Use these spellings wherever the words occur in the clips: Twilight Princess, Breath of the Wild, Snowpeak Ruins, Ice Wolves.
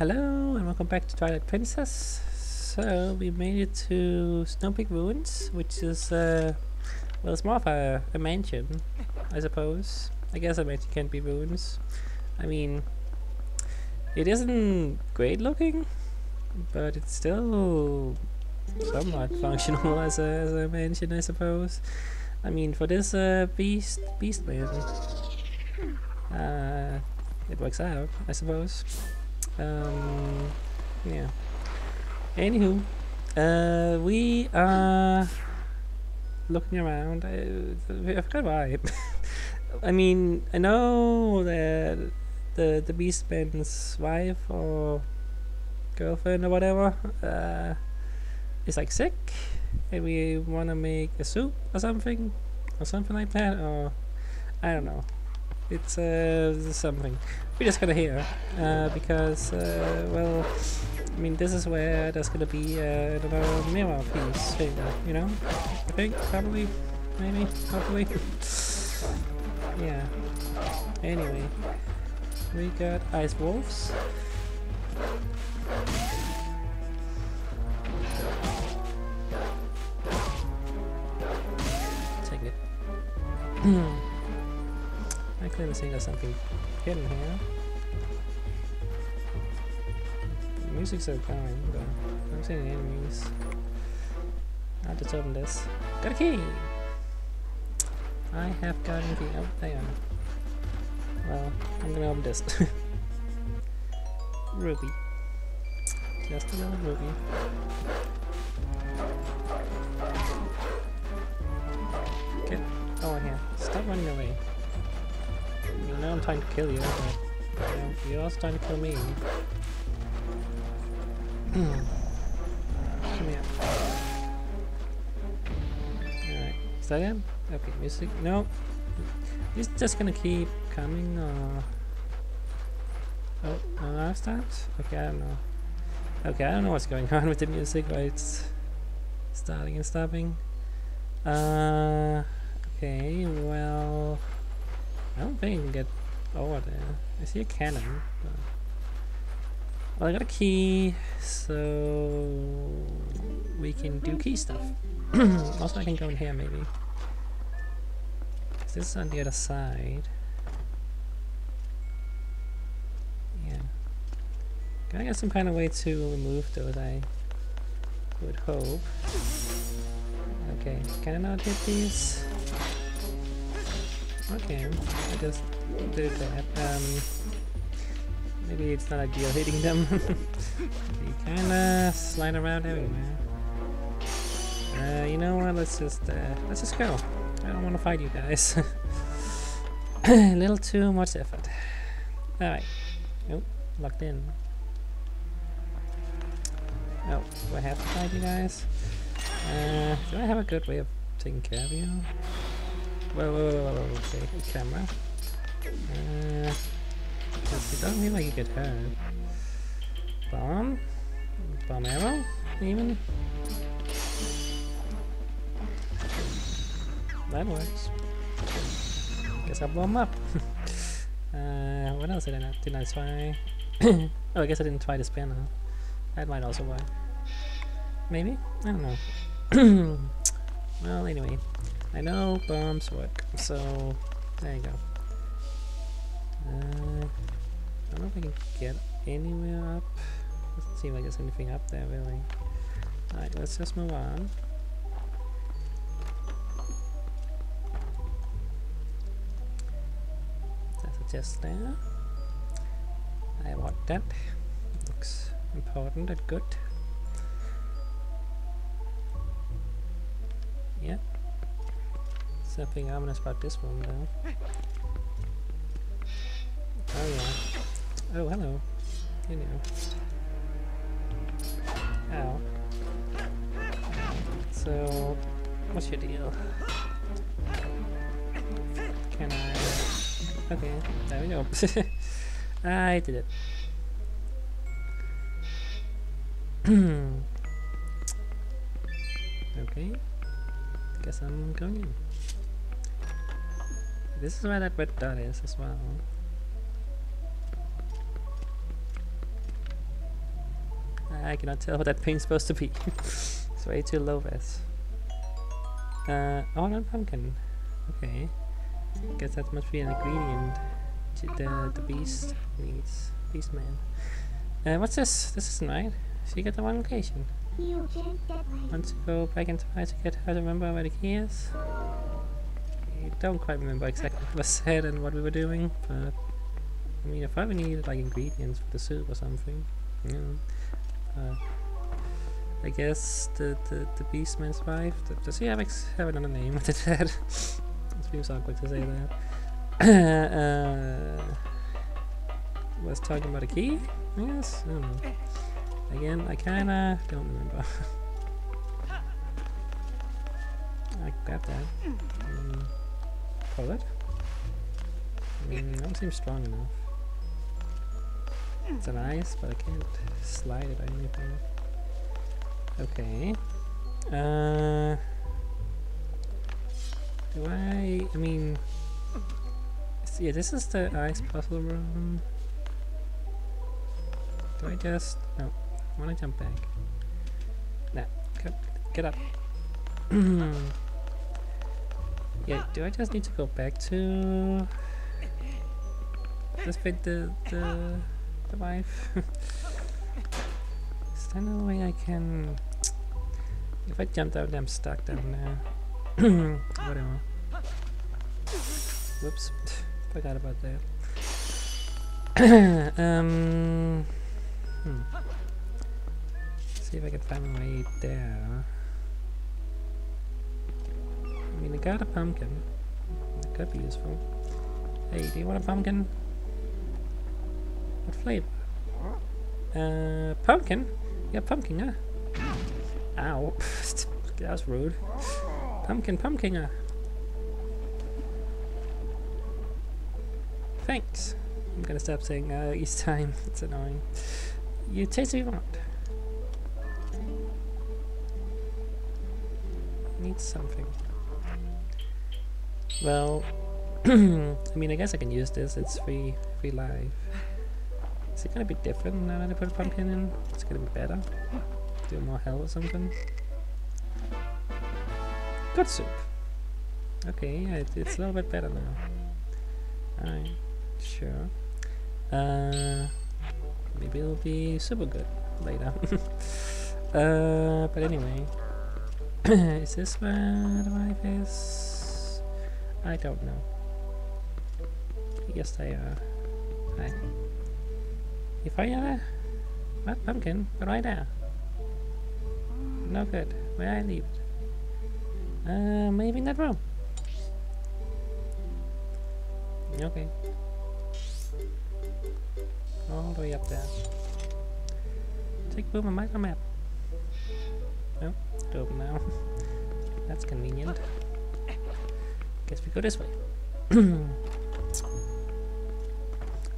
Hello and welcome back to Twilight Princess. So we made it to Snowpeak Ruins, which is well, it's more of a mansion, I suppose. I guess a mansion can't be ruins. I mean, it isn't great looking, but it's still somewhat functional as a mansion, I suppose. I mean, for this Beastman, it works out, I suppose. Yeah. Anywho, we are looking around. I forgot why. I mean, I know that the Beastman's wife or girlfriend or whatever is like sick, and we want to make a soup or something like that, or I don't know. It's something. We're just gonna hear because well, I mean, this is where there's gonna be another mirror piece thing, you know? I think probably, maybe, hopefully. Yeah. Anyway, we got Ice Wolves. Take it. I clearly see there's something hidden here. The music's so fine, but I don't see any enemies. I have to open this. Got a key! I have got a key. Oh, hang on. Well, I'm gonna open this. Ruby. Just a little ruby. Get over here. Stop running away. You know I'm trying to kill you, but you're also trying to kill me. Come here. Alright, is that it? Okay, music. No. He's just gonna keep coming, or... Oh, no, I stopped? Okay, I don't know. Okay, I don't know what's going on with the music, but it's starting and stopping. Okay, well... I don't think I can get over there. I see a cannon. But... Well, I got a key, so we can do key stuff. Also, I can go in here maybe. This is on the other side. Yeah. Gotta get some kind of way to remove those, I would hope. Okay, can I not hit these? Okay, I just did that. Maybe it's not ideal hitting them. They kinda slide around everywhere. You know what? Let's just go. I don't want to fight you guys. A little too much effort. All right. Oh, locked in. Oh, do I have to fight you guys? Do I have a good way of taking care of you? Whoa, okay, camera. It doesn't mean like you get hurt. Bomb arrow, even. That works. Guess I blow him up. What else did I try? Oh, I guess I didn't try the spanner. That might also work. Maybe? I don't know. Well, anyway. I know bombs work, so there you go. I don't know if I can get anywhere up. Doesn't seem like there's anything up there really. Alright, let's just move on. That's a chest there. I want that. Looks important and good. Yeah. Something ominous about this one, though. Oh yeah. Oh hello. You know. Ow. So, what's your deal? Can I? Okay. There we go. I did it. Okay. Guess I'm going in. This is where that red dot is as well. I cannot tell what that paint's supposed to be. It's way too low res. Oh, not pumpkin. Okay. Guess that must be an ingredient the beast needs. Beastman. What's this? This isn't right. She got the wrong location. Want to go back and try to get her to remember where the key is? I don't quite remember exactly what was said and what we were doing, but I mean, if I probably needed like ingredients for the soup or something. Yeah. I guess the Beastman's wife. Does he have another name? Did that? It seems awkward to say that. Was talking about a key? Yes. I don't know. Again, I kinda don't remember. I grabbed that. Pull it. That one seems strong enough. It's an ice, but I can't slide it or anything. Okay. Do I mean... Yeah, this is the ice puzzle room. Do I just... No. I want to jump back. Nah. Get up. Yeah, do I just need to go back to... Just fit the wife. Is there no way I can... If I jump down, I'm stuck down there. Whatever. Whoops. Forgot about that. See if I can find my way there. I mean, I got a pumpkin. That could be useful. Hey, do you want a pumpkin? What flavor? Pumpkin? Yeah, pumpkin, huh? Ow. That was rude. Pumpkin, Thanks. I'm gonna stop saying each time. It's annoying. You taste what you want. Need something. Well, I mean, I guess I can use this. It's free life. Is it gonna be different now that I put a pumpkin in? It's gonna be better. Do more health or something. Good soup. Okay, yeah, it's a little bit better now. Alright, sure. Maybe it'll be super good later. But anyway, is this where the wife is? I don't know. Yes, they are. Hi. If I what pumpkin? Go right there. No good. Where I leave it? Maybe in that room. Okay. All the way up there. Take boom and micro map. Oh, it's open now. That's convenient. Guess we go this way.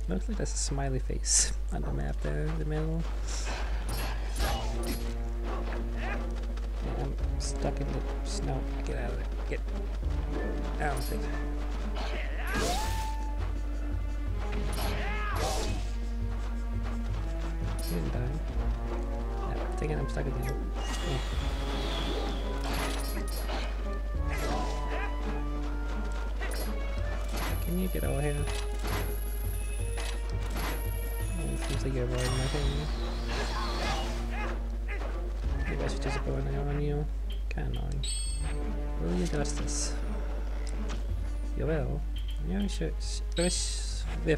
Looks like there's a smiley face on the map there in the middle. Yeah, I'm stuck in the snow. Get out of it. Get out of it. You didn't die. Yeah, I'm thinking I'm stuck again. Oh. Can you get over here? Seems like you're avoiding my thing. Maybe I should just go in there on you. Kinda annoying. Will you dodge this? You will. You should swift. He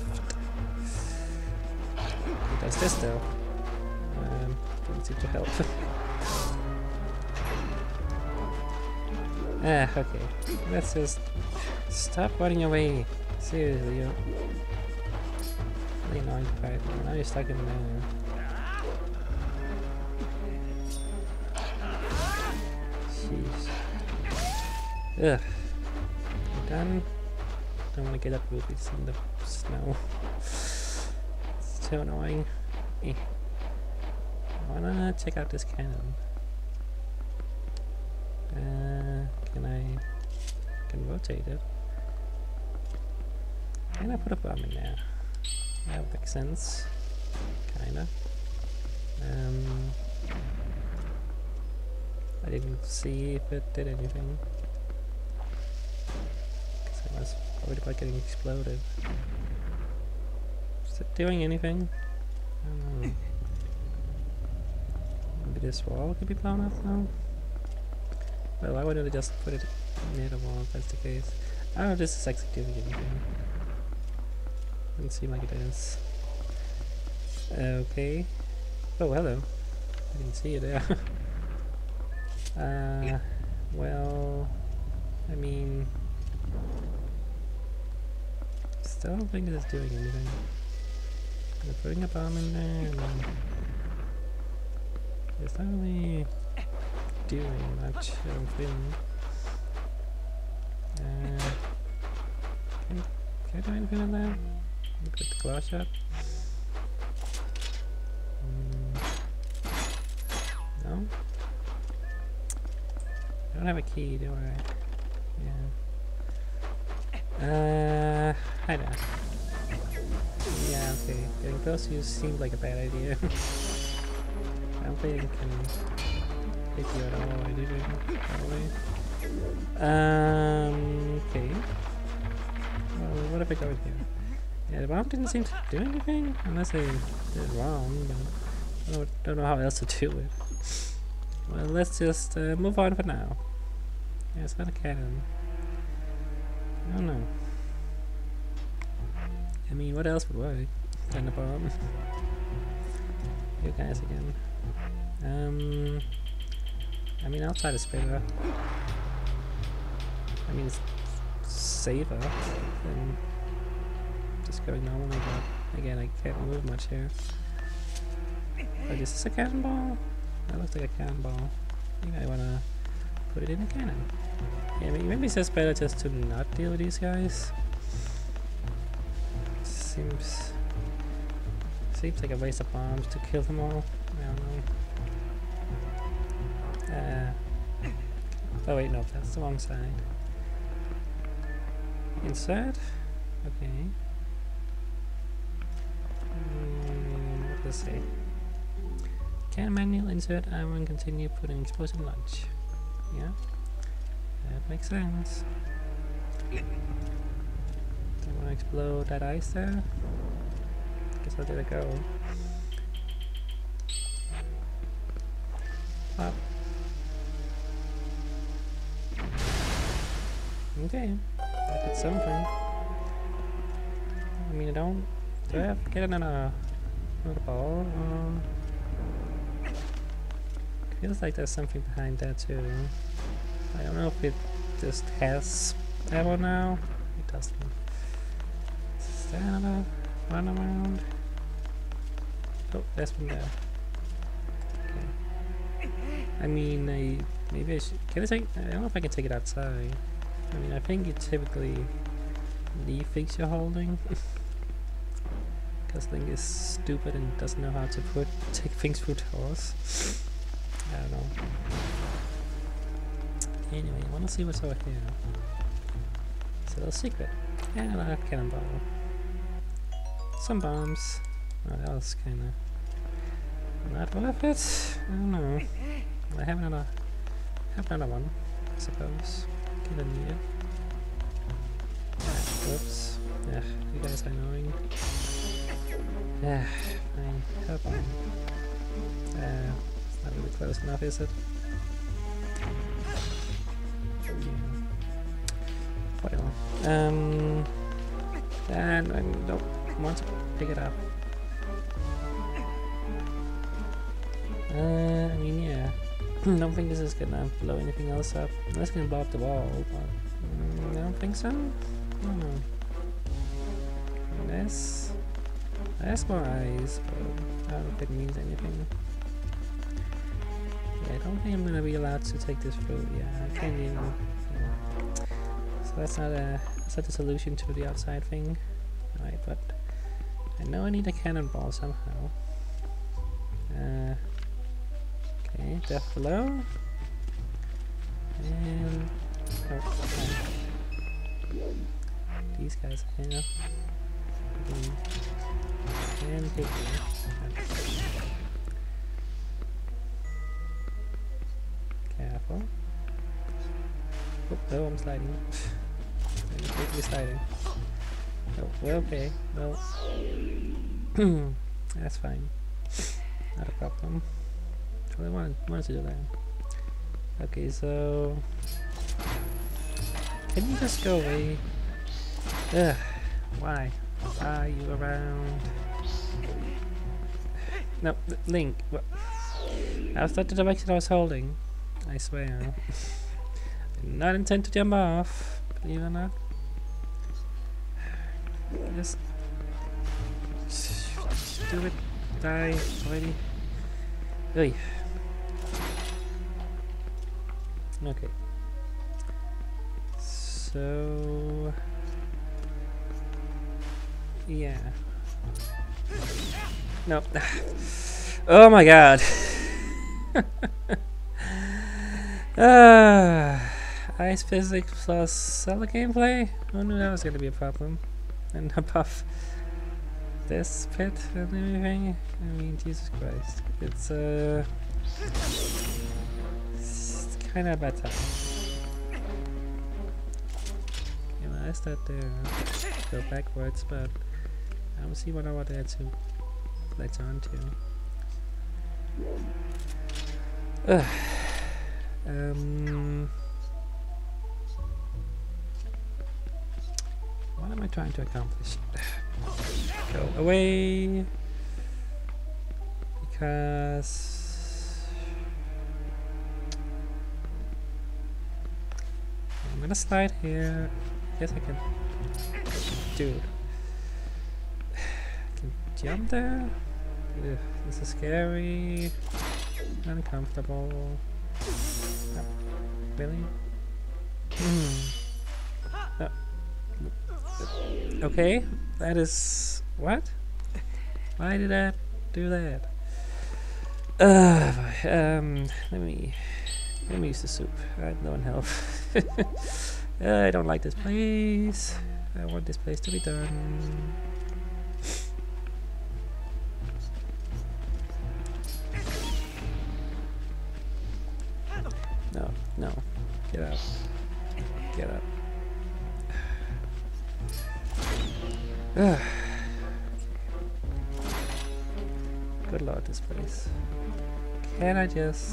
does this though. Doesn't seem to help. Okay. Let's just stop running away. Seriously, you. Annoying fight. Now you're stuck in there. Jeez. Ugh. I'm done. Don't want to get up with this in the snow. It's too annoying. I wanna check out this cannon. Can I rotate it? Can I put a bomb in there? That makes sense, kinda. I didn't see if it did anything. Because I was worried about getting exploded. Is it doing anything? I don't know. Maybe this wall could be blown up now? Well, why wouldn't they just put it near the wall if that's the case? I don't know if this is actually doing anything. Doesn't seem like it is. Okay. Oh, hello. I didn't see you there. Well, I mean, still don't think this is doing anything. I'm putting a bomb in there, and it's not really doing much, I don't feel. Can I do anything on that? Look at the glass shot. No? I don't have a key, do I? Yeah. Hi there. Yeah, okay. Getting close to you seemed like a bad idea. I don't think I can hit you at all, I do probably. Okay. Well, what if I go in here? Yeah, the bomb didn't seem to do anything, unless I did it wrong, but I don't know how else to do it. Well, let's just move on for now. Yeah, it's not a cannon. I don't know. I mean, what else would work than the bomb? You guys again. I mean, I'll try to spare. I mean, it's safer than just going normally, but again, I can't move much here. But is this a cannonball? That looks like a cannonball. I think I wanna put it in a cannon. Yeah, maybe it's just better just to not deal with these guys. Seems like a waste of bombs to kill them all. I don't know. Oh wait, no, that's the wrong side. Insert? Okay. What does it say? Can manual insert armor and continue putting explosive launch. Yeah, that makes sense. Don't want to explode that ice there. Guess I'll let it go. Pop. Okay, I did something. I mean, I don't. Do I have to get another ball? Feels like there's something behind that too. I don't know if it just has ammo now. It doesn't. Stand up, run around. Oh, that's from there. Okay. I mean, maybe I should. Can I take? I don't know if I can take it outside. I mean, I think you typically leave things you're holding. Because Link is stupid and doesn't know how to take things through doors. I don't know. Anyway, I want to see what's over here. It's a little secret. And a cannonball. Some bombs. What else kinda? Not worth it? I don't know. I have another one, I suppose. Gonna need it. Whoops. Ugh, you guys are annoying. Yeah, fine. Help on. Not really close enough, is it? Yeah. And I don't want to pick it up. I mean, yeah. Don't think this is gonna blow anything else up. Unless it's gonna blow up the wall, but I don't think so. I don't know. Unless that's more eyes, but I don't know if it means anything. I don't think I'm gonna be allowed to take this fruit. Yeah, I can't even. Yeah. So that's not the solution to the outside thing. Alright, but I know I need a cannonball somehow. Okay, death below. And oh, these guys here. And hit me. Careful. What? Oh, no, I'm sliding. You hate me sliding. Oh, well, okay. Well, that's fine. Not a problem. Well, I wanted to do that. Okay, so... Can you just go away? Ugh. Why? Why are you around? No, Link. What? I was not the direction I was holding. I swear. I did not intend to jump off. Believe it or not. Just do it. Die already. Oy. Okay. So... Yeah. No. Oh my god. Ice physics plus solid gameplay? Who knew that was gonna be a problem? And above this pit and everything? I mean, Jesus Christ. It's kinda bad time. I start there, go backwards, but I will see what I want to add to latch on to. What am I trying to accomplish? Go away, because I'm gonna slide here. Yes, I can. Dude. I can jump there? Ugh, this is scary. Uncomfortable. No. Really? No. Okay, that is... What? Why did I do that? Let me use the soup. I have no health. I don't like this place. I want this place to be done. No, no. Get up. Get up. Good lord, this place. Can I just...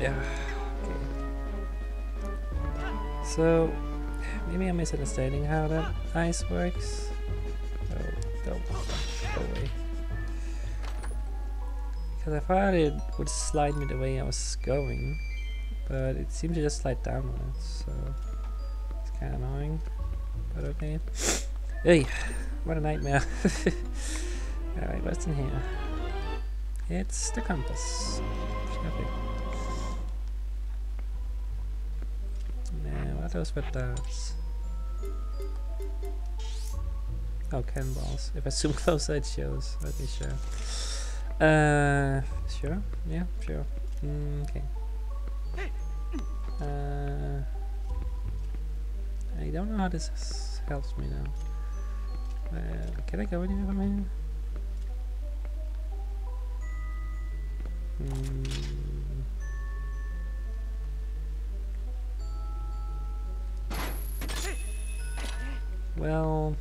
Yeah, okay. So, maybe I'm misunderstanding how that ice works. Oh, don't go away. Because I thought it would slide me the way I was going, but it seemed to just slide downwards, so it's kind of annoying. But okay. Hey, what a nightmare. Alright, what's in here? It's the compass. Perfect. Those with those. Oh, cannonballs. If I zoom closer, it shows. Okay, sure. Sure. Yeah, sure. Okay. I don't know how this helps me now. Can I go in here from here? Well...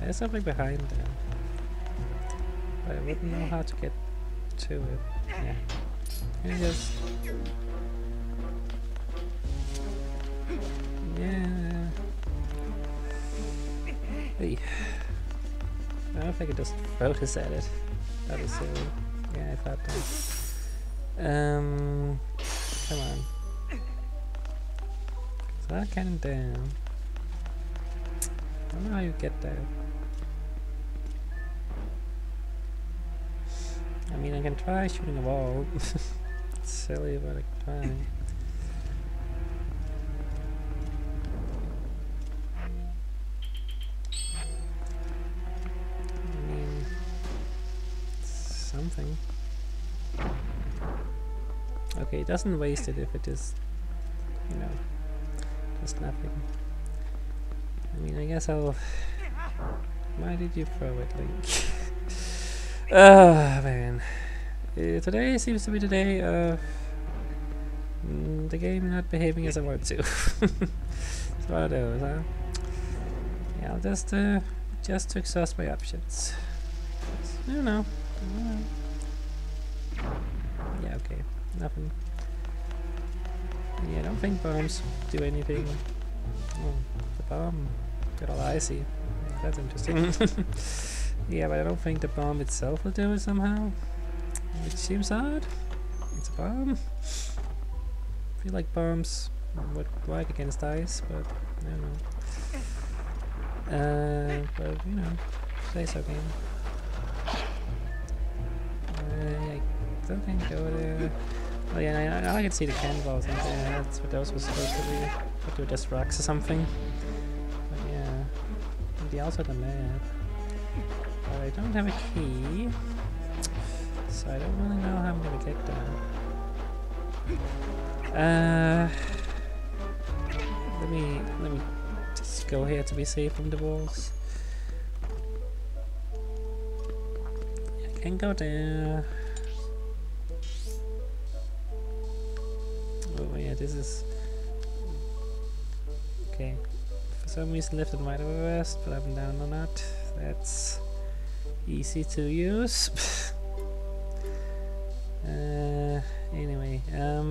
There's something behind there. But I wouldn't know how to get to it. Yeah. Can you just... Yeah... Hey. I don't think it just focus at it. That was silly. Yeah, I thought that. Come on. So that cannon down. I don't know how you get there. I mean, I can try shooting a wall. It's silly, but I can try. something. Okay, it doesn't waste it if it is, you know, just nothing. I mean, I guess I'll... Why did you throw it, Link? Ah, man. Today seems to be the day of the game not behaving as I want to. It's one of those, huh? Yeah, I'll just to exhaust my options. No, no. Yeah, okay. Nothing. Yeah, I don't think bombs do anything. Oh, the bomb got all icy. That's interesting. Yeah, but I don't think the bomb itself will do it somehow. Which seems odd. It's a bomb. I feel like bombs would work against ice, but I don't know. But you know, say so, game. I don't think I would. Oh yeah, I can see the cannonballs. That's what those were supposed to be. But they were just rocks or something. But yeah, and they also the map. But I don't have a key. So I don't really know how I'm gonna get there. Let me just go here to be safe from the walls. I can go there. Oh yeah, this is okay. For some reason, left and right over rest, but up and down or not. That's easy to use. Anyway, yeah.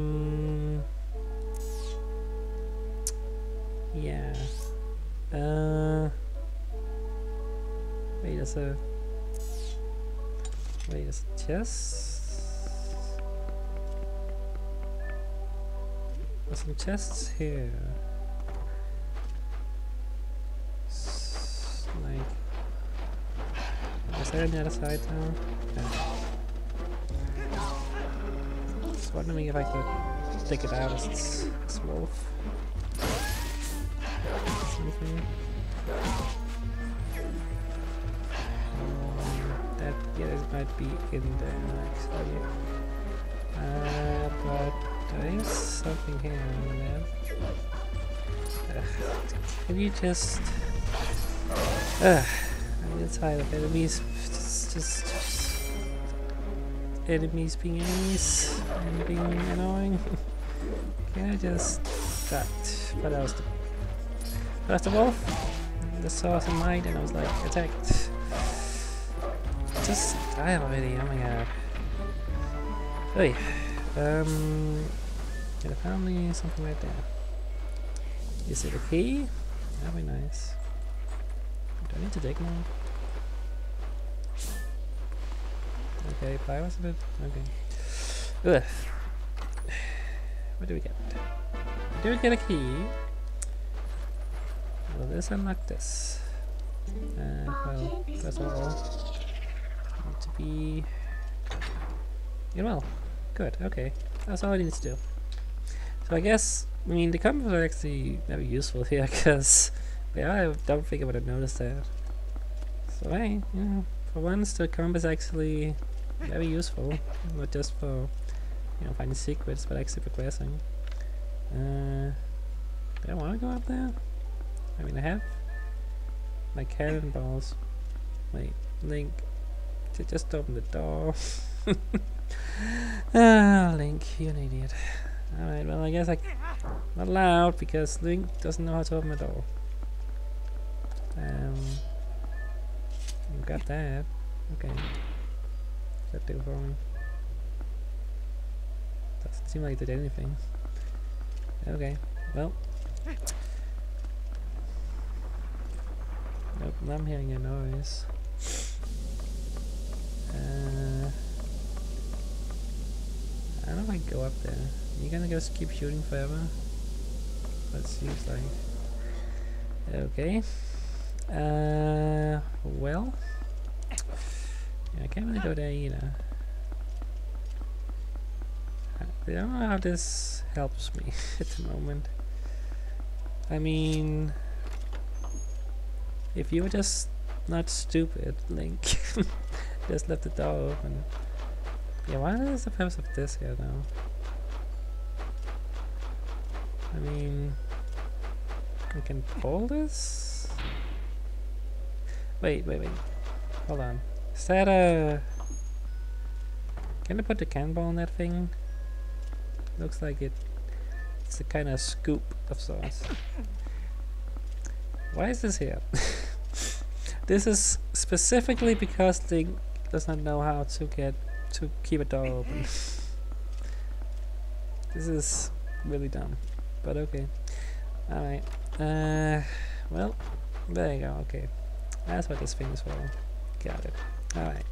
Wait, there's a chest. There's some chests here. Like, is there on the other side now? No. Wondering if I could take it out as it's wolf. Something. That, yeah, it might be in there actually. But there is something here on the map. Can you just... I'm getting tired of enemies. Enemies being enemies and being annoying. Can I just that? But I was first of all, the saw some light and I was like attacked. Just die already, oh my god. Hey, get a family, something like that. Is it a key? That'd be nice. Do I need to dig now? Okay, was a bit. Okay. Ugh. What do we get? Do we get a key? Will this unlock this? Well, first of all, need to be. You well. Good. Okay. That's all I need to do. So I guess I mean the compass are actually very useful here because yeah, I don't think I would have noticed that. So hey, you know, for once the compass actually. Very useful, not just for you know finding secrets, but actually progressing. Do I want to go up there? I mean, I have my cannonballs. Wait, Link, just open the door. Ah, Link, you're an idiot. All right, well, I guess I'm not allowed because Link doesn't know how to open the door. You got that? Okay. That do for me? Doesn't seem like they did anything. Okay, well. Nope, I'm hearing a noise. I don't know if I can go up there. You're gonna just keep shooting forever? That seems like. Okay. Well. I can't really go there either. I don't know how this helps me at the moment. I mean, if you were just not stupid, Link, just left the door open, Yeah, why is the purpose of this here though? I mean, we can pull this? Wait. Hold on. Is that a... Can I put the cannonball in that thing? Looks like it. It's a kind of scoop of sorts. Why is this here? This is specifically because they does not know how to get to keep a door open. This is really dumb, but okay. Alright. Well, there you go. Okay, that's what this thing is for. Got it. Alright.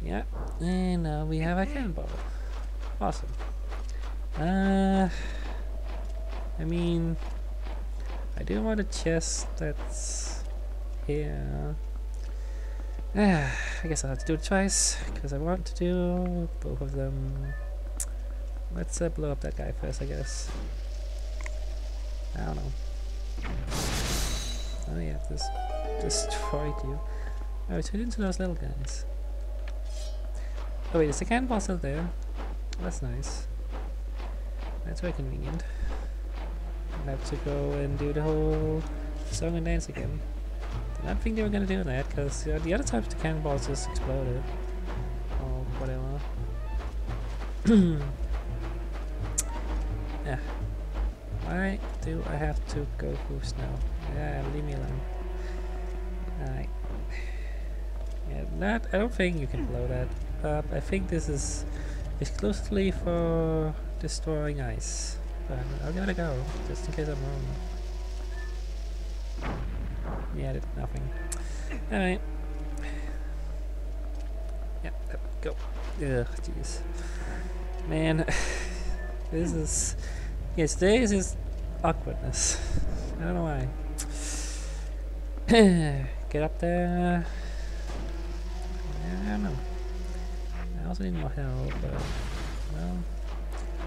Yeah, and now we have a cannonball. Awesome. I mean, I do want a chest that's here. I guess I'll have to do it twice because I want to do both of them. Let's blow up that guy first, I guess. I don't know. Oh yeah, this destroyed you. Oh, it's into those little guys. Oh wait, is the cannonball still there? That's nice. That's very convenient. I'll have to go and do the whole song and dance again. I don't think they were gonna do that, because the other types of cannonballs just exploded. Or whatever. Yeah. Why do I have to go through snow? Yeah, leave me alone. Alright. Yeah, that, I don't think you can blow that. I think this is exclusively for destroying ice, but I'll give it a go just in case I'm wrong. Yeah, I did nothing. Alright. Yep, yeah, go. Ugh, jeez. Man, this is. Yes, this is awkwardness. I don't know why. Get up there. I don't know. I also need more help, but well,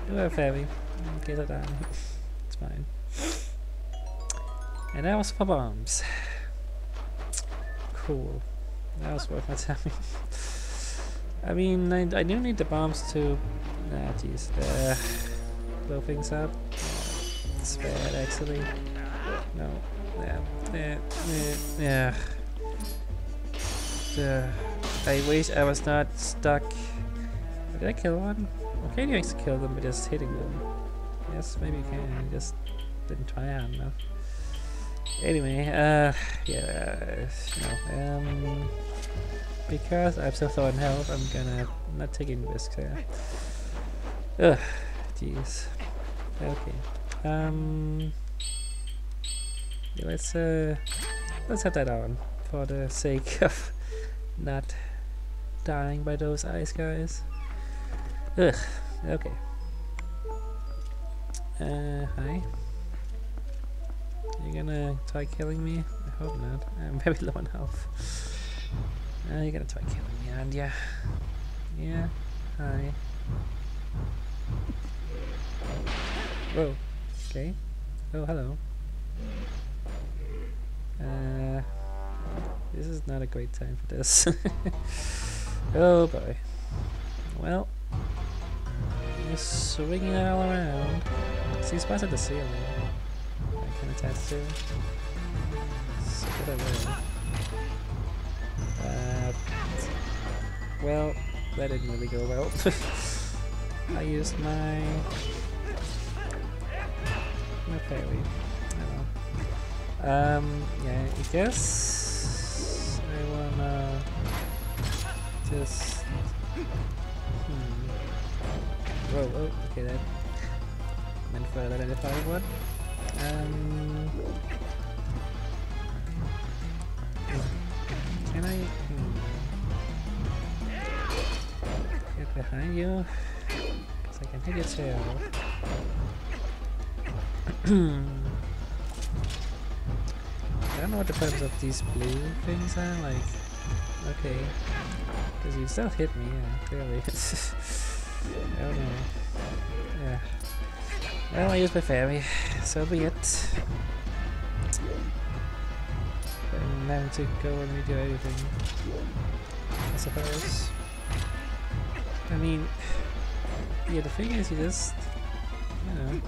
do have a fairy in case I die. It's fine. And that was for bombs. Cool. That was worth my time. I mean, I do need the bombs to. Ah, jeez. Blow things up. It's bad, actually. No. Yeah. I wish I was not stuck. Did I kill one? Or can you actually kill them by just hitting them? Yes, maybe you can. I just didn't try hard enough. Anyway, yeah, no. Because I'm so low on health, I'm gonna not take any risks here. Ugh, jeez. Okay. Yeah, let's have that on for the sake of not dying by those ice guys. Ugh. Okay. Hi. You're gonna try killing me? I hope not. I'm very low on health. You're gonna try killing me, and yeah. Hi. Whoa. Okay. Oh, hello. This is not a great time for this. Oh boy. Well, just swinging it all around. See spots at the ceiling. I can attach to. So good I will. Well, that didn't really go well. I used my fairy. Oh well. Yeah, I guess. Just Whoa, okay, that meant for identifying one. Can I get behind you? Because I can hit your tail. I don't know what the purpose of these blue things are, like okay. Because you still hit me, yeah, clearly. I don't know. Yeah. Well, I use my fairy, so be it. I'm having to go and redo everything, I suppose. I mean, yeah, the thing is, you just, you know,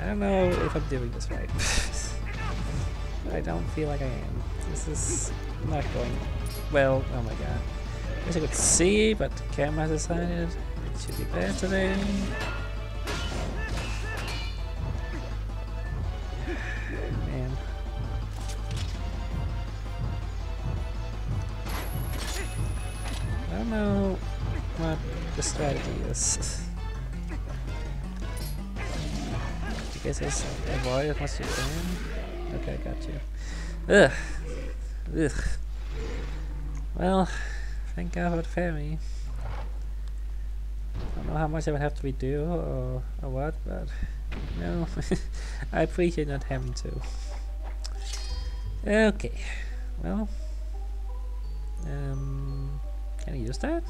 I don't know if I'm doing this right. I don't feel like I am. This is not going well. Oh my god. I wish I could see, but the camera decided it should be better then. Strategy is. I guess it's avoid as much as you can. Okay, got you. Ugh. Ugh. Well, thank God for the fairy. I don't know how much I would have to redo or what, but no. I appreciate not having to. Okay. Well. Can I use that?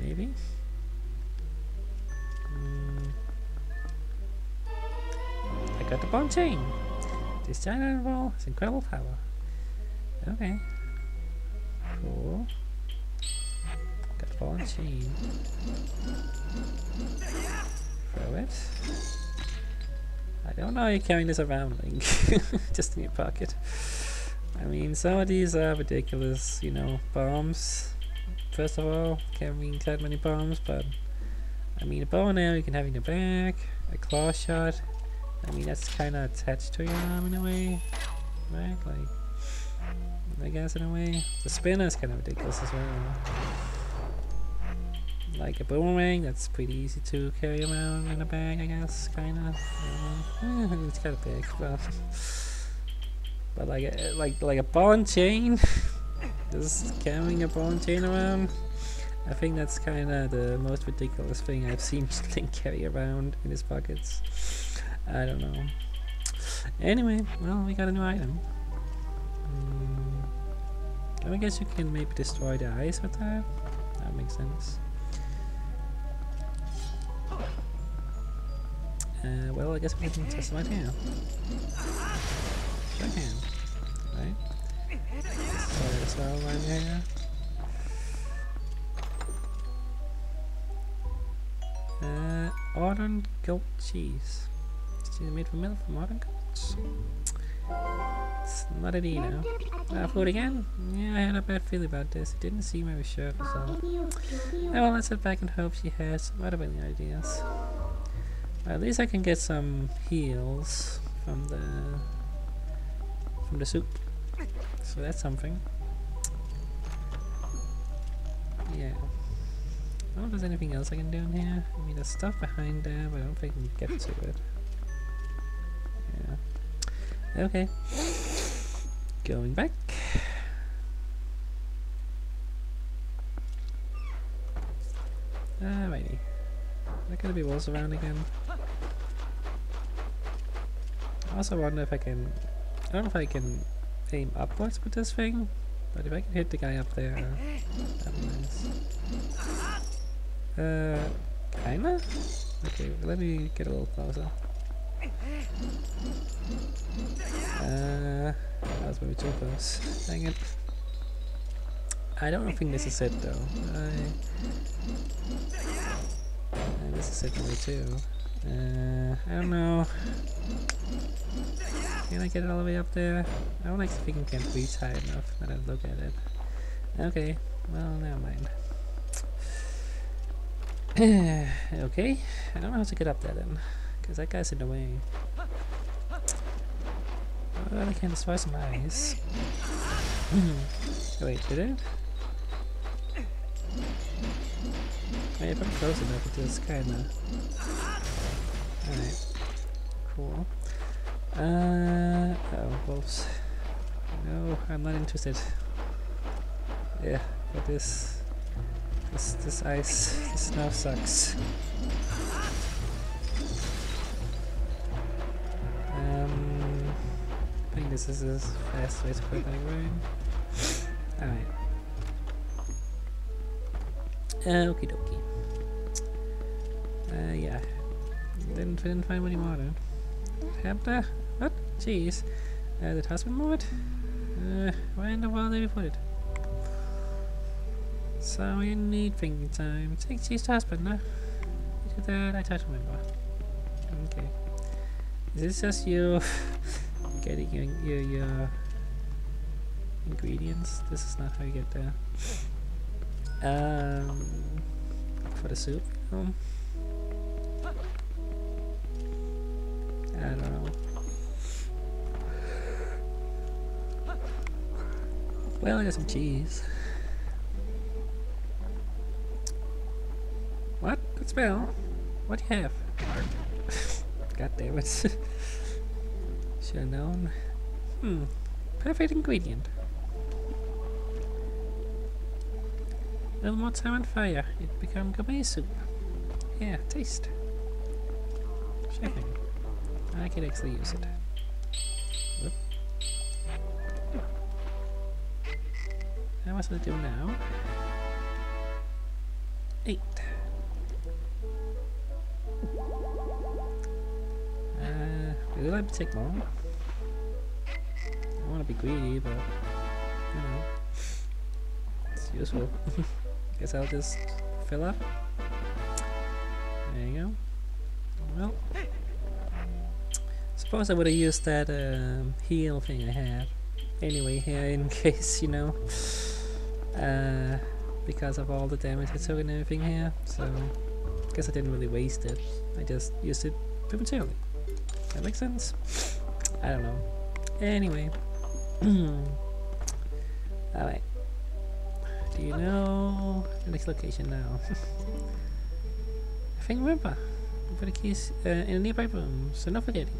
Maybe? I got the bomb chain! This giant ball has incredible power. Okay. Cool. Got the bomb chain. Throw it. I don't know you're carrying this around, Link. Just in your pocket. I mean, some of these are ridiculous, you know, bombs. First of all, carrying that many bombs, but I mean, a bow and arrow you can have in your bag, a claw shot. I mean, that's kind of attached to your arm in a way, right? Like, I guess in a way, the spinner is kind of ridiculous as well. Like a boomerang, that's pretty easy to carry around in a bag, I guess, kind of. It's kind of big, but like a ball and chain. Just carrying a ball and chain around, I think that's kinda the most ridiculous thing I've seen Link carry around in his pockets. I don't know. Anyway, well, we got a new item. I guess you can maybe destroy the ice with that? That makes sense. Well, I guess we can test it right here. Right here. Right? Here. Autumn goat cheese. Cheese made from milk from autumn goats. It's not an E now. Food again? Yeah, I had a bad feeling about this. It didn't seem very sure, so. Well, let's sit back and hope she has some other ideas. Well, at least I can get some heals from the soup. So that's something. Yeah. I don't know if there's anything else I can do in here. I mean, there's stuff behind there, but I don't think I can get to it. Yeah. Okay. Going back. Alrighty. There gotta be walls around again. I also wonder if I can. I don't know if I can aim upwards with this thing. But if I can hit the guy up there, that'd be nice. Kinda? Okay, let me get a little closer. That was maybe too close. Dang it. I don't think this is it though. And this is it for me too. I don't know. Can I get it all the way up there? I don't actually think I can reach high enough when I look at it. Okay, well, never mind. Okay, I don't know how to get up there then, because that guy's in the way. Well, I can destroy some eyes. Wait, did it? Wait, if I'm close enough, it just kinda. Alright, cool. Oh, wolves. No, I'm not interested. Yeah, but this ice, this snow sucks. I think this is a fast way to put it anyway. Alright. Okie dokie. Yeah. Didn't find any water. Up there? What? Jeez. Did husband move it? Where in the world did we put it? So we need thinking time. 6 years to husband, no? You did that, I don't remember. Okay. Is this just you getting your ingredients? This is not how you get there. For the soup? I don't know. Well, I got some cheese. What? Good smell. What do you have? God damn it. Should have known. Perfect ingredient. A little more time on fire. It become gourmet soup. Yeah, taste. Checking. I could actually use it. Whoop. How much does it do now? 8. Would it like to take long? I don't want to be greedy, but you know, it's useful. Guess I'll just fill up. There you go. Well, suppose I would have used that heal thing I had anyway here in case, you know, because of all the damage I took and everything here. So I guess I didn't really waste it. I just used it prematurely. That makes sense? I don't know. Anyway. Alright. Do you know the next location now? I think remember. Put the keys in a nearby room, so no forgetting.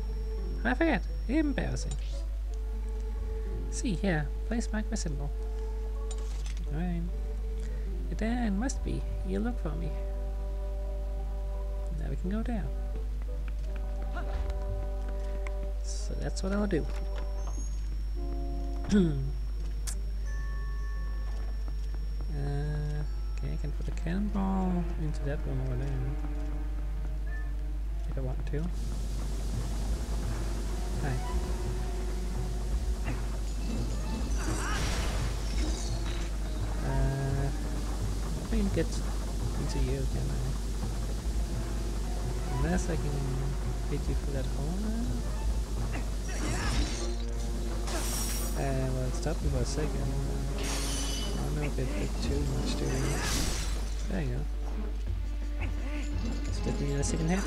I forget. Embarrassing. See here. Place marked by symbol. Alright. You're there and must be. You look for me. Now we can go down. So that's what I'll do. Okay, I can put a cannonball into that one over there. If I want to. Hi. I think it gets into you, can I? Unless I can hit you for that hole now. Well, it stopped me for a second. I don't know if it did too much to it. There you go. So did we get a second hit?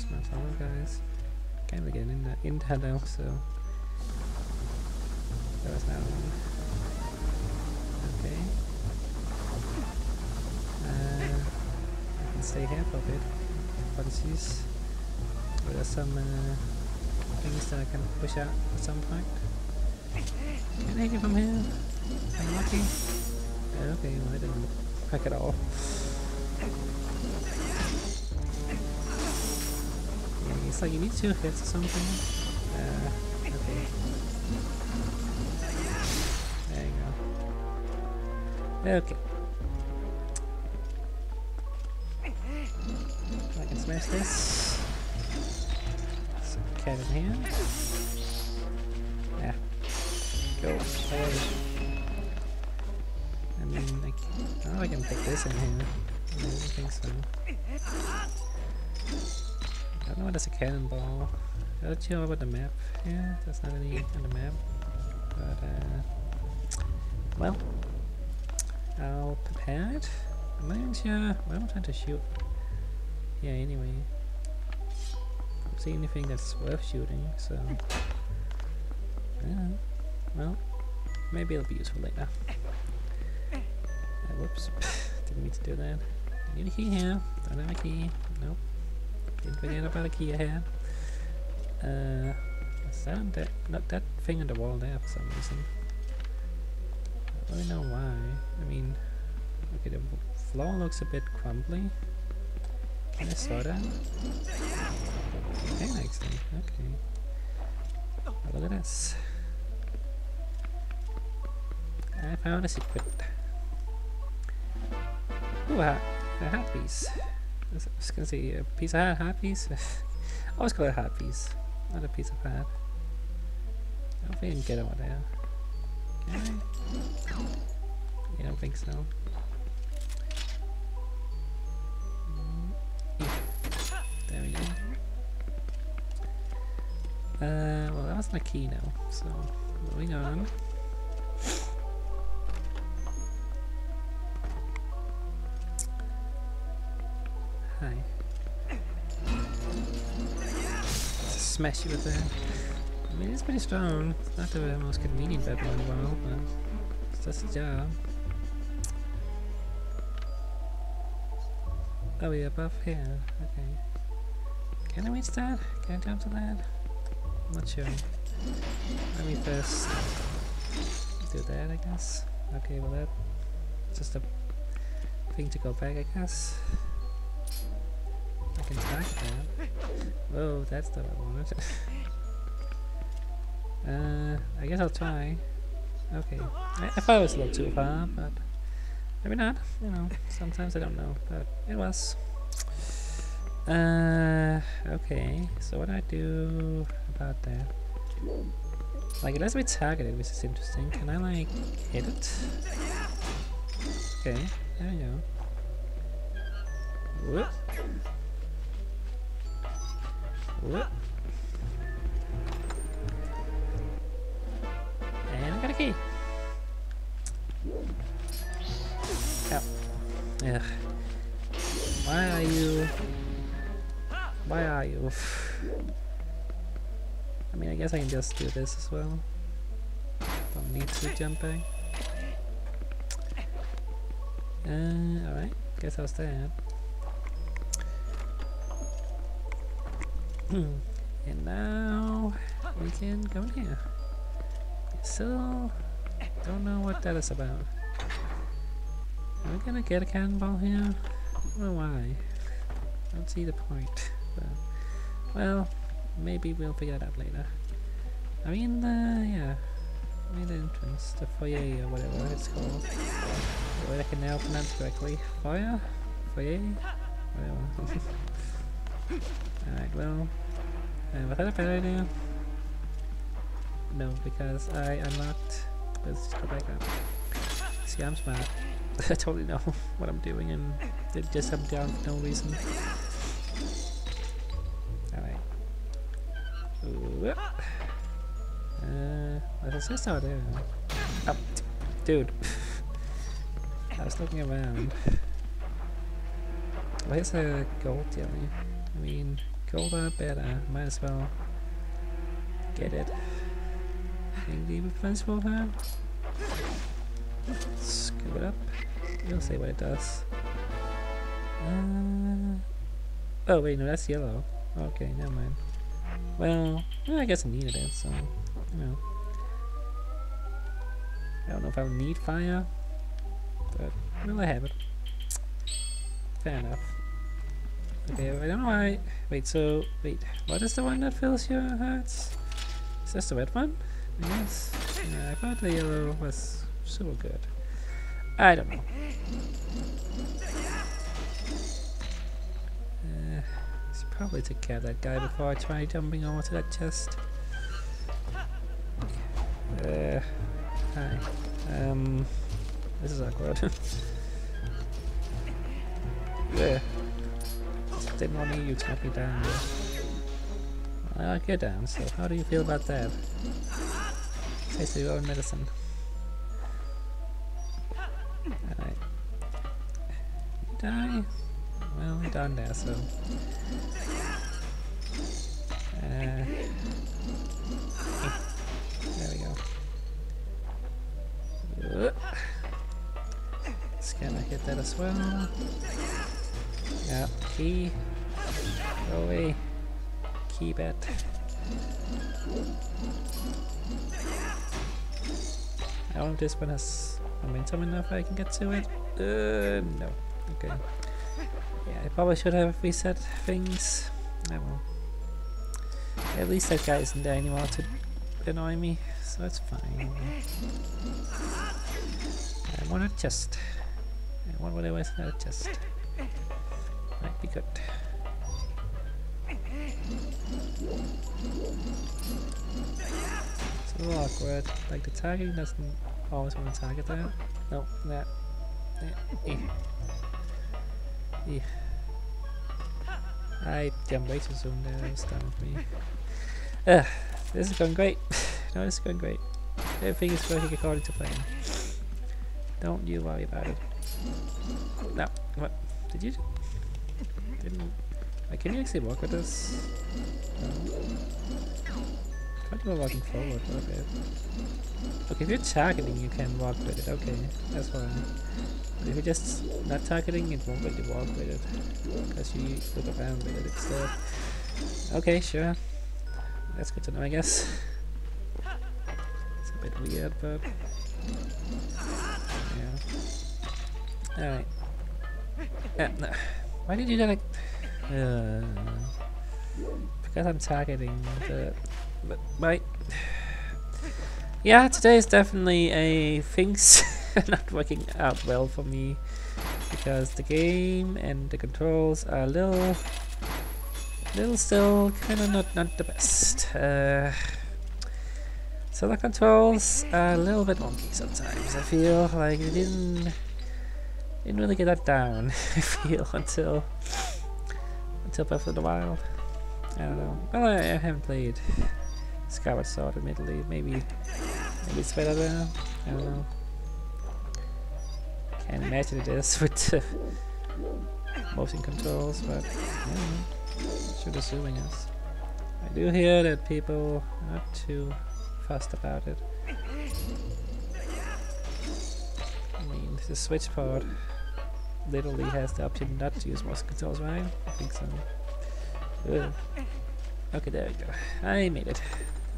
Smart on guys. Can't really get in there though, so... That was not one. Okay. I can stay here for a bit. Apologies. There's some... things that I can push out at some point. Can I hit you from here? I'm lucky. Okay, well, I didn't pack it all. Yeah, it's like you need 2 hits or something. Okay. There you go. Okay. I can smash this. Cat in here. Yeah. Go away. I mean, I don't know if I can pick this in here. I don't think so. I don't know what is a cannonball. I'm not sure about the map. Yeah, there's not any on the map. But, well, I'll prepare it. I'm not even sure what I'm trying to shoot. Yeah, anyway. See anything that's worth shooting, so yeah. Well, maybe it'll be useful later. Whoops, didn't mean to do that. I need a key here. Don't have a key. Nope. Didn't forget about a key I had. Is that on that? Not that thing on the wall there for some reason. I don't really know why. I mean, okay, the floor looks a bit crumbly. Can I saw that? Okay, actually, okay. Look at this. I found a secret. Ooh, a heart piece. I was gonna say a piece of heart piece. I always call it a heart piece, not a piece of heart. I don't think I can get over there. Can I? I don't think so. There we go. Well, that was my key now, so moving on. Hi. Smash you with that. I mean, it's pretty strong. It's not the most convenient weapon in the world, but it does the job. Oh, we're above here. Okay. Can I reach that? Can I jump to that? I'm not sure. Let me first do that, I guess. Okay, well, that's just a thing to go back, I guess. I can attack that. Whoa, that's not what I wanted. I guess I'll try. Okay. I thought it was a little too far, but maybe not. You know, sometimes I don't know, but it was. Okay, so what do I do about that? Like, it lets me target it, which is interesting. Can I, like, hit it? Okay, there we go. Whoop. Whoop. And I got a key. Ow. Ugh. Why are you? Why are you? I mean, I guess I can just do this as well. Don't need to jump back. Alright, guess I was there. And now we can go in here. Still don't know what that is about. Are we gonna get a cannonball here? I don't know why. I don't see the point. But, well, maybe we'll figure it out later. I mean, yeah. I mean, the entrance, the foyer or whatever it's called. Wait, I can now pronounce correctly. Foyer? Foyer? Whatever. Alright, well, was that a bad idea? No, because I unlocked. Let's just go back up. See, I'm smart. I totally know what I'm doing and did just come down for no reason. Alright. What's this out there? Oh, dude. I was looking around. Where's a gold jelly? I mean, gold are better. Might as well get it. Can you be responsible for her? Scoop it up. You'll see what it does. Oh wait, no, that's yellow. Okay, never mind. Well, I guess I needed it, so you know. I don't know if I'll need fire, but will I have it? Fair enough. Okay, I don't know why. Wait, so wait, what is the one that fills your hearts? Is this the red one? I guess. Yeah, I thought the yellow was super good. I don't know. Should probably take care of that guy before I try jumping over to that chest. Hi. This is awkward. Yeah. Didn't want you to knock me down. Well, I'll get down, so how do you feel about that? Taste of your own medicine. Alright. You die? Well, I'm down there, so. There we go. Just gonna hit that as well. Yeah, key. Go away. Key bat. I don't know if this one has momentum enough I can get to it. No. Okay. Yeah, I probably should have reset things. I will. At least that guy isn't there anymore to annoy me, so it's fine. I want a chest. I want whatever is not a chest. Might be good. It's a little awkward. Like the targeting doesn't always want to target that. Nope, that. I jumped way too soon there, that was done with me. This is going great. No, this is going great. Everything is working according to plan. Don't you worry about it. No, what? Did you? Didn't. Like, can you actually walk with us? No. I thought you were walking forward a little bit. Okay, if you're targeting, you can walk with it. Okay, that's fine. But if you're just not targeting, it won't let you walk with it. Because you look around with it instead. Okay, sure. That's good to know, I guess. It's a bit weird, but... yeah. Alright. No. Why did you do that? Because I'm targeting the... But my... Yeah, today is definitely a... things not working out well for me. Because the game and the controls are a little... still kinda not the best. So the controls are a little bit wonky sometimes. I feel like it didn't really get that down, I feel, until Breath of the Wild. I don't know. Well, I haven't played Skyward Sword, admittedly. Maybe it's better there. I don't know. Can't imagine it is with motion controls, but I don't know. Should assuming us. I do hear that people are not too fussed about it. I mean, the Switch port literally has the option not to use motion controls, right? I think so. Ugh. Okay, there we go. I made it.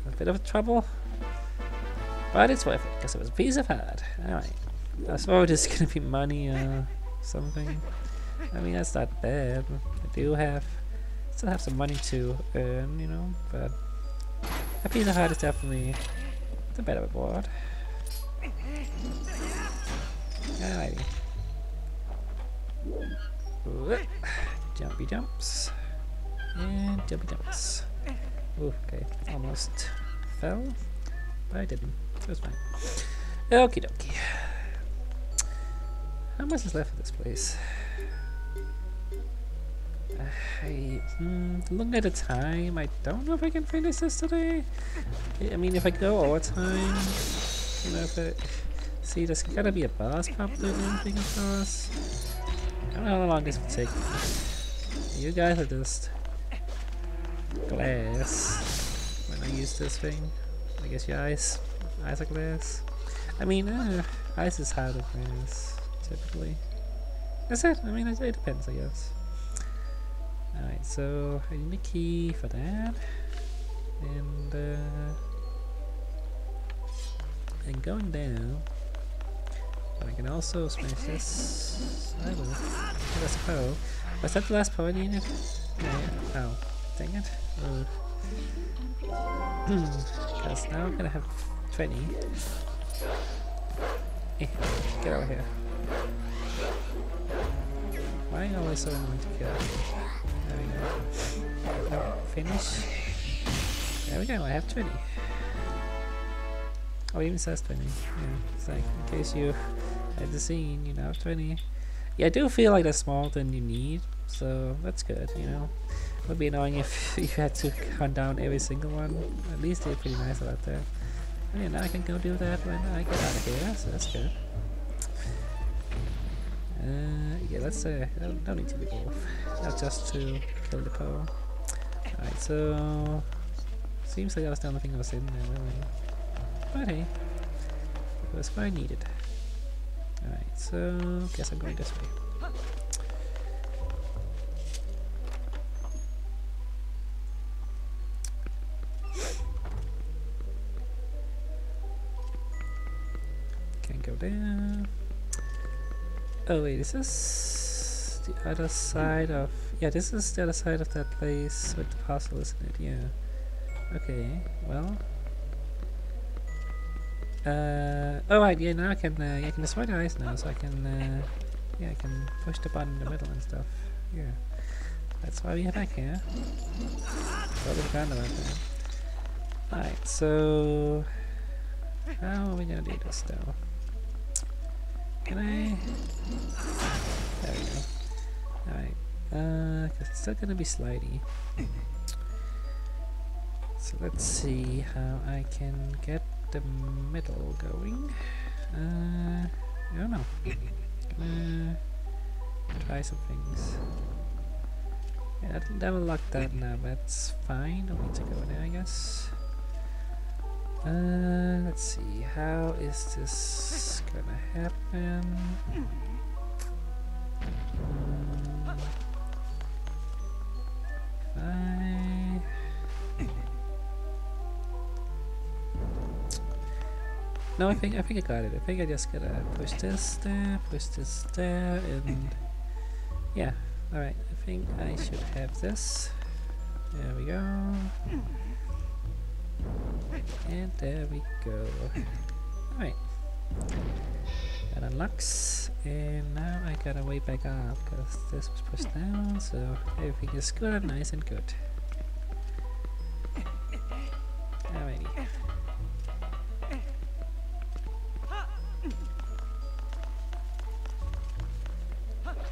A bit of trouble, but it's worth it because it was a piece of hard. Alright. I suppose it's gonna be money or something. I mean, that's not bad. I do have. Still have some money to earn, you know, but a piece of heart is definitely the better reward. Alrighty. Jumpy jumps. And jumpy jumps. Ooh, okay, almost fell, but I didn't. It was fine. Okie dokie. How much is left for this place? Looking at the time, I don't know if I can finish this today. I mean, if I go overtime, you know, if I see, there's gotta be a boss probably or anything, of course. I don't know how long this will take. You guys are just glass when I use this thing. I guess your eyes, are glass. I mean, ice is harder than glass typically. That's it. I mean, it depends, I guess. Alright, so I need a key for that, and going down, but I can also smash this. I will. That's a Poe. Was that the last Poe I needed? Yeah. Oh, dang it. Because now I'm gonna have 20. Get over here. Why are always so annoying to kill? There we go. No, finish. There we go, I have 20. Oh, it even says 20. Yeah, it's like, in case you had the scene, you now have 20. Yeah, I do feel like that's more than you need, so that's good, you know. It would be annoying if you had to hunt down every single one. At least they're pretty nice about that. Oh yeah, now I can go do that when I get out of here, so that's good. Yeah, let's don't need to be both. That's just to kill the Poe. Alright, so seems like that was the only thing I was in there really. But hey, it was what I needed. Alright, so guess I'm going this way. Can't go there. Oh wait, is this the other side of... Yeah, this is the other side of that place with the puzzle, isn't it? Yeah. Okay, well... oh right, yeah, now I can destroy the ice now, so I can... yeah, I can push the button in the middle and stuff. Yeah. That's why we are back here. Probably found about that. Alright, so... How are we gonna do this though? Can I? There we go. Alright. 'Cause it's still gonna be slidey. So let's see how I can get the middle going. I don't know. Gonna try some things. Yeah, that'll lock that now, but that's fine. Don't need to go there, I guess. Let's see. How is this gonna happen? No, I think I got it. I think I just gotta push this there, and yeah. All right. I think I should have this. There we go. And there we go. All right. That unlocks, and now I gotta way back up because this was pushed down. So everything is good, nice and good. Alrighty.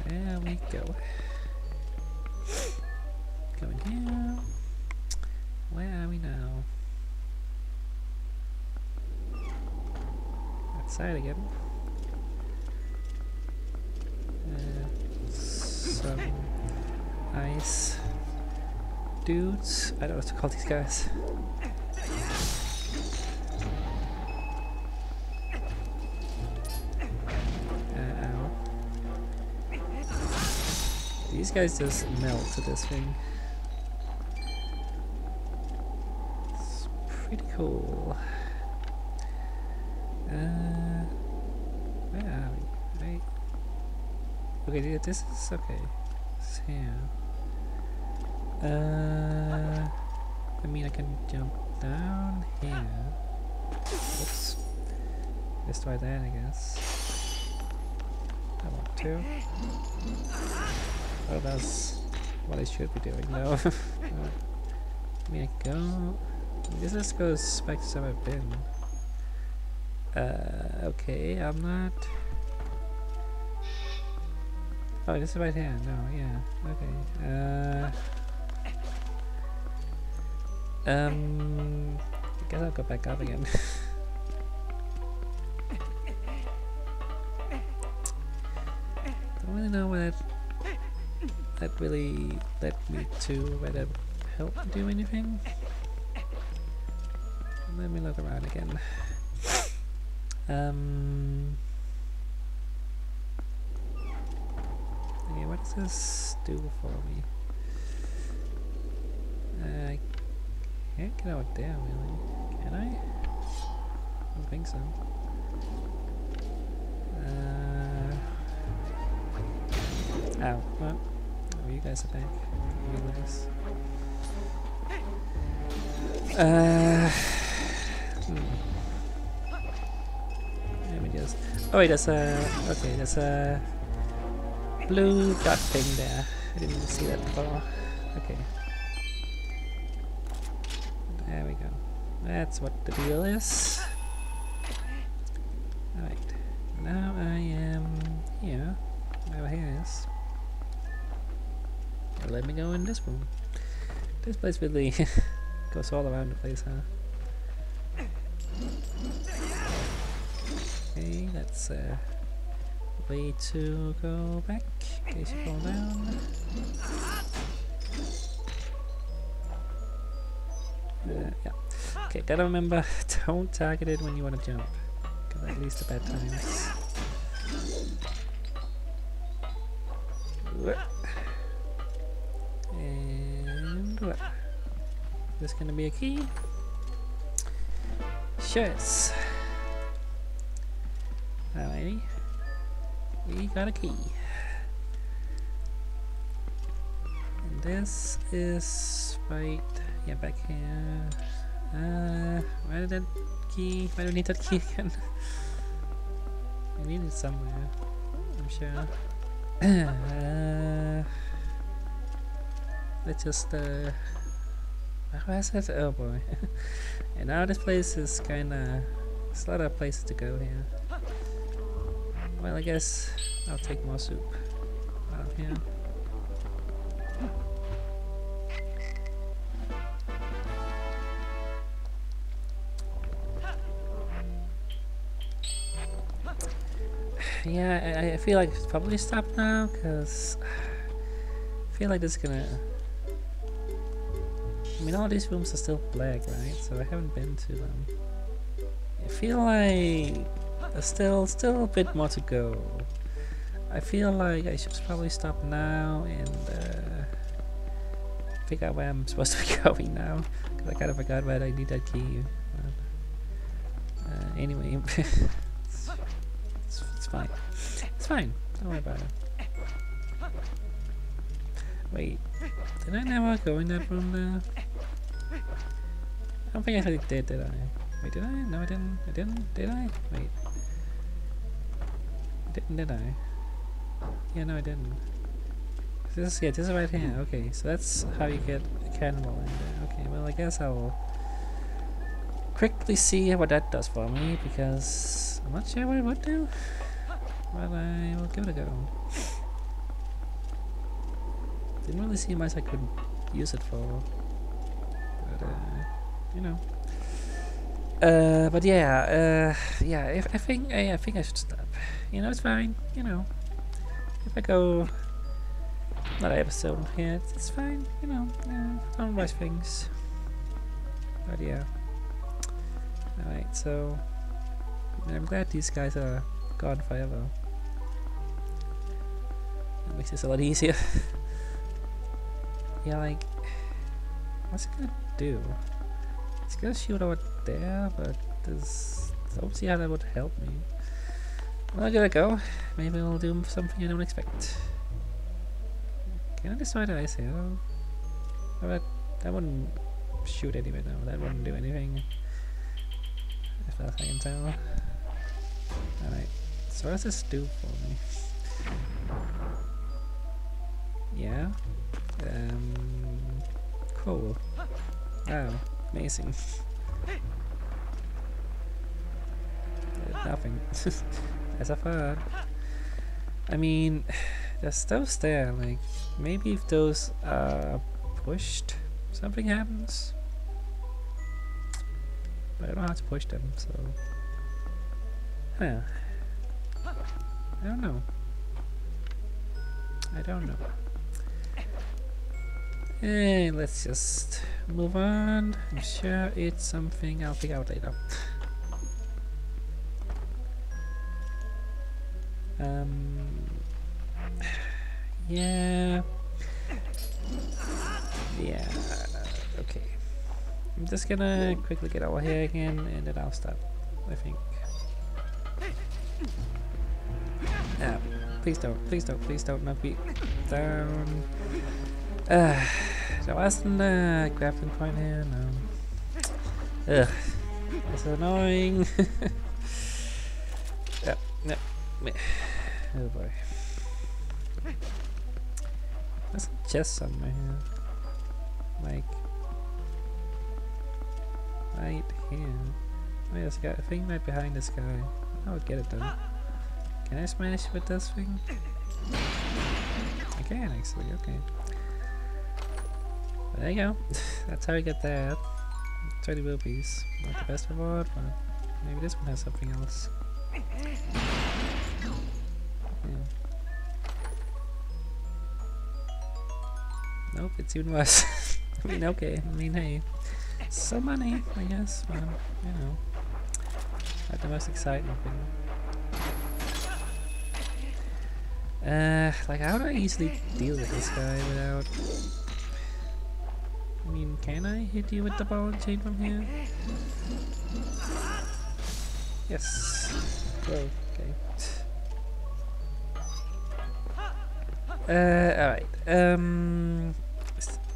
There we go. Go in here. Where are we now? Outside again. Some ice dudes. I don't know what to call these guys. These guys just melt to this thing. It's pretty cool. Where are we? Right? Okay, yeah, this is okay. It's here. I mean, I can jump down here. Oops. Just try that, I guess. I want to. Oh, that's what I should be doing now. Right. I mean, I go. This just goes back to where I've been. Okay, I'm not. Oh, this is right here. No, yeah. Okay. I guess I'll go back up again. Don't really know what that really led me to, whether help do anything. Let me look around again. Okay, what does this do for me? I can't get out there really. Can I? I don't think so. Ow. Well, oh, you guys are back. You guys. Let me just. Oh wait, there's a. Okay, there's a blue dot thing there. I didn't even see that before. Okay. There we go. That's what the deal is. All right. Now I am here. Over here is. Let me go in this room. This place really goes all around the place, huh? Okay, that's a way to go back in case you fall down. Yeah. Okay, gotta remember, don't target it when you want to jump. Because at least the bad times. And what? Is this gonna be a key? Sure is. Alrighty. We got a key. And this is right, yeah, back here. Why do we need that key again? I need it somewhere, I'm sure. Let's just where was it? Oh boy. And now this place is kinda There's a lot of places to go here. Well, I guess I'll take more soup out of here. Yeah, I feel like it's probably stop now, because I feel like this is gonna... I mean, all these rooms are still black, right? So I haven't been to them. I feel like there's still a bit more to go. I feel like I should probably stop now and figure out where I'm supposed to be going now, because I kind of forgot where I need that key. Anyway, it's fine. It's fine. Don't worry about it. Wait, did I never go in that room there? I don't think I really did I? Wait, did I? No, I didn't. I didn't. Did I? Wait. Didn't, did I? Yeah, no, I didn't. This is right here. Okay, so that's how you get a cannibal in there. Okay, well, I guess I'll quickly see what that does for me, because I'm not sure what it would do, but I will give it a go. Didn't really see much I could use it for, but you know. But yeah, yeah. I think I should stop. You know, it's fine. You know, if I go another episode here, it's fine. You know, I don't rush things. But yeah. Alright, so I'm glad these guys are gone forever. That makes this a lot easier. Yeah, like, what's it gonna do? It's gonna shoot over there, but there's, I don't see how that would help me. Well, I gotta go. Maybe I'll do something I don't expect. Can I destroy the ice here? Oh, that wouldn't shoot anyway, no. That wouldn't do anything. If that's how I can tell. Alright, so what does this do for me? Yeah. Cool. Wow, amazing. Nothing. As I thought. I mean, there's those there, like, maybe if those are pushed, something happens. But I don't know how to push them, so... Huh. I don't know. I don't know. Hey, let's just move on. I'm sure it's something I'll figure out later. Yeah. Yeah. Okay. I'm just gonna quickly get over here again, and then I'll stop, I think. Ah, please don't, not be down. There wasn't a grappling point here, no. Ugh, that's annoying. Yep, no, oh boy. There's a chest somewhere here. Like... right here. Wait, there's a thing right behind this guy. I would get it though. Can I smash with this thing? I can actually, okay. But there you go. That's how you get that. 20 rupees. Not the best reward, but maybe this one has something else. Yeah. Nope, it's even worse. I mean, okay. I mean, hey. Some money, I guess, but you know, not the most exciting thing. Like, how do I easily deal with this guy without... I mean, can I hit you with the ball and chain from here? Yes. Whoa, okay. Alright,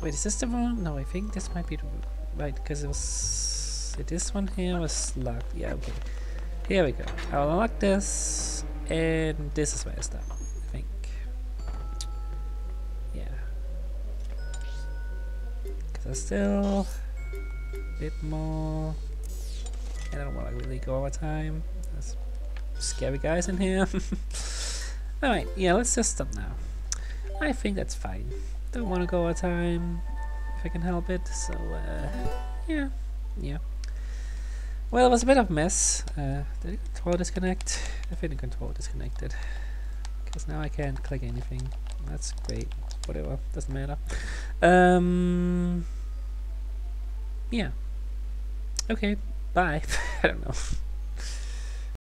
wait, is this the room? No, I think this might be the room. Right, because it was... this one here was locked. Yeah, okay. Here we go. I'll unlock this, and this is where I stop, I think. Yeah. Because there's still a bit more I don't want to really go all the time. There's scary guys in here. Alright, yeah, let's just stop now. I think that's fine. Don't want to go all the time if I can help it, so yeah. Well, it was a bit of a mess. Did the control disconnect? I think the control disconnected. Because now I can't click anything. That's great. Whatever, doesn't matter. Yeah. Okay, bye. I don't know.